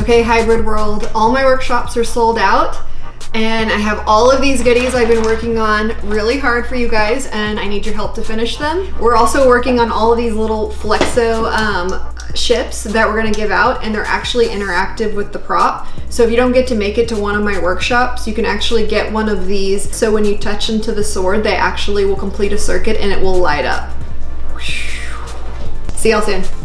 Okay, hybrid world, all my workshops are sold out and I have all of these goodies I've been working on really hard for you guys and I need your help to finish them. We're also working on all of these little Flexo ships that we're gonna give out, and they're actually interactive with the prop. So if you don't get to make it to one of my workshops, you can actually get one of these. So when you touch into the sword, they actually will complete a circuit and it will light up. See y'all soon.